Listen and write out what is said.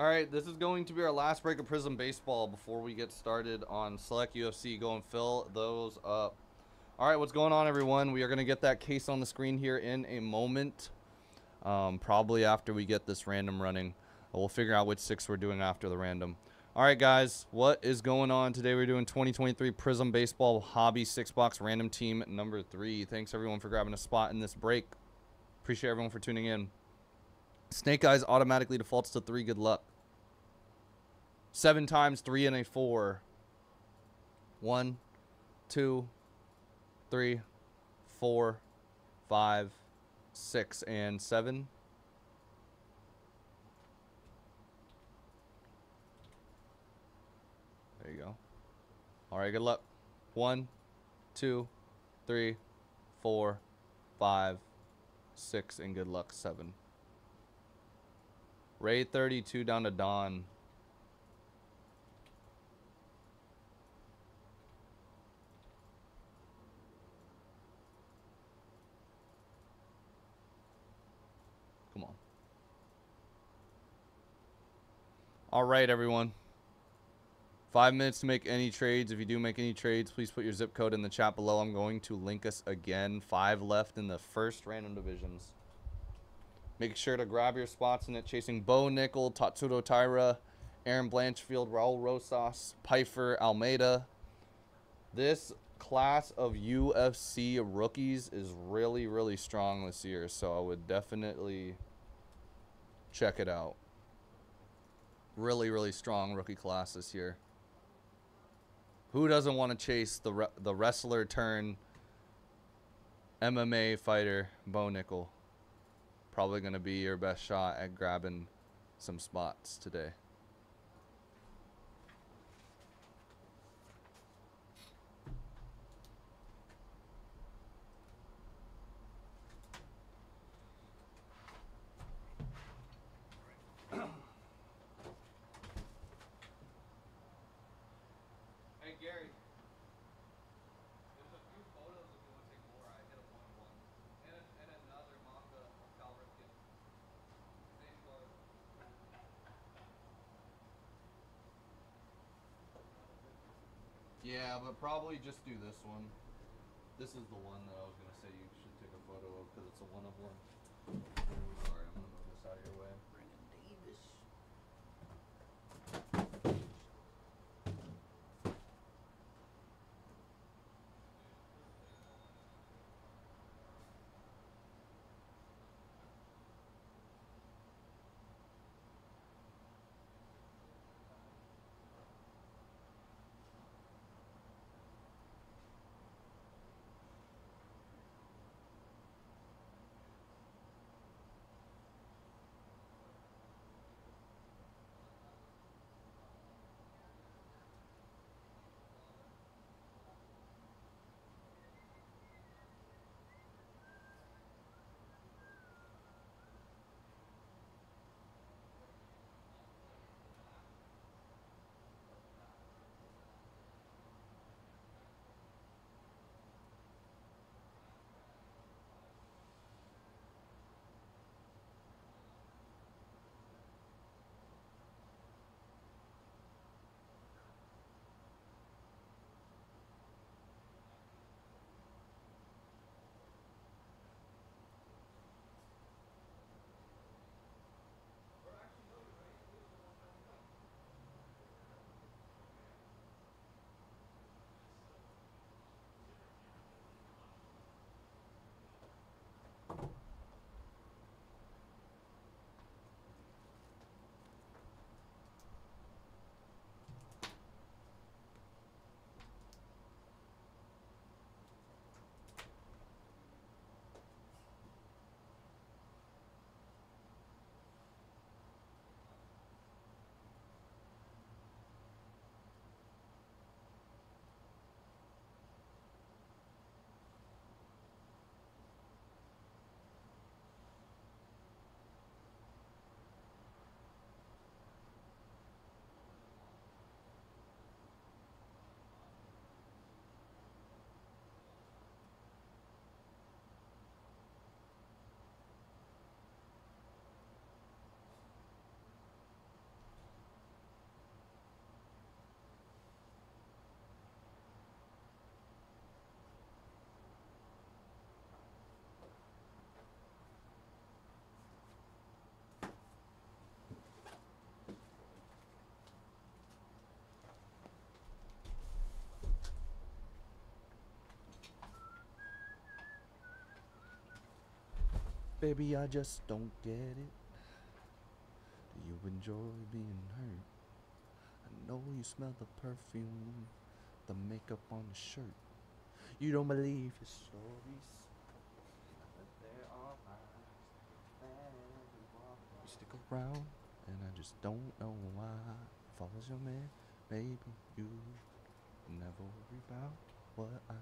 All right, this is going to be our last break of Prism Baseball before we get started on Select UFC. Go and fill those up. All right, what's going on, everyone? We are going to get that case on the screen here in a moment, probably after we get this random running. We'll figure out which six we're doing after the random. All right, guys, what is going on? Today we're doing 2023 Prism Baseball Hobby 6-Box Random Team number 3. Thanks, everyone, for grabbing a spot in this break. Appreciate everyone for tuning in. Snake Eyes automatically defaults to 3. Good luck. 7 times 3 and a 4. 1, 2, 3, 4, 5, 6, and 7. There you go. All right, good luck. 1, 2, 3, 4, 5, 6, and good luck. 7. Ray 32 down to Don. Come on. All right, everyone. 5 minutes to make any trades. If you do make any trades, please put your zip code in the chat below. I'm going to link us again. 5 left in the first random divisions. Make sure to grab your spots in it. Chasing Bo Nickel, Tatsuto Taira, Aaron Blanchfield, Raúl Rosas, Piper Almeida. This class of UFC rookies is really, really strong this year, so I would definitely check it out. Really, really strong rookie class this year. Who doesn't want to chase the wrestler turn MMA fighter Bo Nickel? Probably going to be your best shot at grabbing some spots today. Yeah, but probably just do this one. This is the one that I was going to say you should take a photo of because it's a one-of-one. Sorry, I'm going to move this out of your way. Brandon Davis. Baby, I just don't get it. Do you enjoy being hurt? I know you smell the perfume, the makeup on the shirt. You don't believe your stories, but they're all mine. You stick around, and I just don't know why. If I was your man, baby, you never worry about what I